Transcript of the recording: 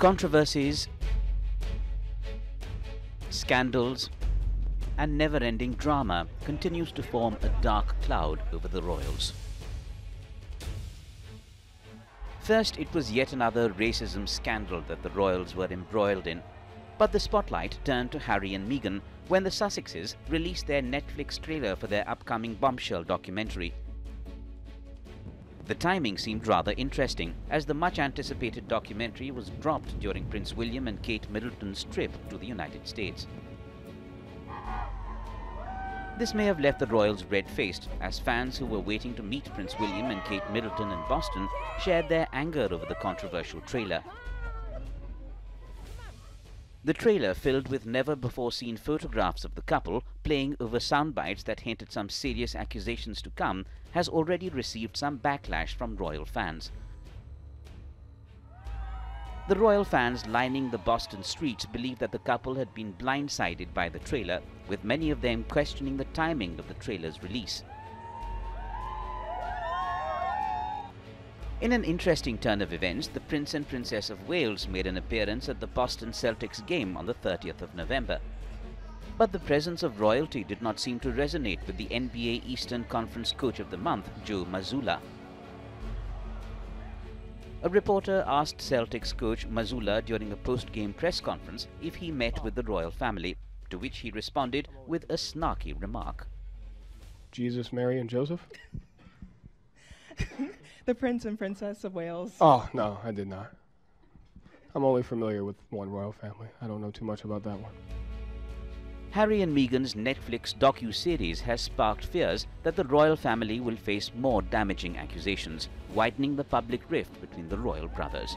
Controversies, scandals, and never-ending drama continues to form a dark cloud over the royals. First, it was yet another racism scandal that the royals were embroiled in, but the spotlight turned to Harry and Meghan when the Sussexes released their Netflix trailer for their upcoming bombshell documentary. The timing seemed rather interesting, as the much-anticipated documentary was dropped during Prince William and Kate Middleton's trip to the United States. This may have left the royals red-faced, as fans who were waiting to meet Prince William and Kate Middleton in Boston shared their anger over the controversial trailer. The trailer, filled with never-before-seen photographs of the couple playing over soundbites that hinted some serious accusations to come, has already received some backlash from royal fans. The royal fans lining the Boston streets believe that the couple had been blindsided by the trailer, with many of them questioning the timing of the trailer's release. In an interesting turn of events, the Prince and Princess of Wales made an appearance at the Boston Celtics game on the 30th of November. But the presence of royalty did not seem to resonate with the NBA Eastern Conference Coach of the Month, Joe Mazzulla. A reporter asked Celtics coach Mazzulla during a post-game press conference if he met with the royal family, to which he responded with a snarky remark. Jesus, Mary and Joseph? The Prince and Princess of Wales. Oh, no, I did not. I'm only familiar with one royal family. I don't know too much about that one. Harry and Meghan's Netflix docu-series has sparked fears that the royal family will face more damaging accusations, widening the public rift between the royal brothers.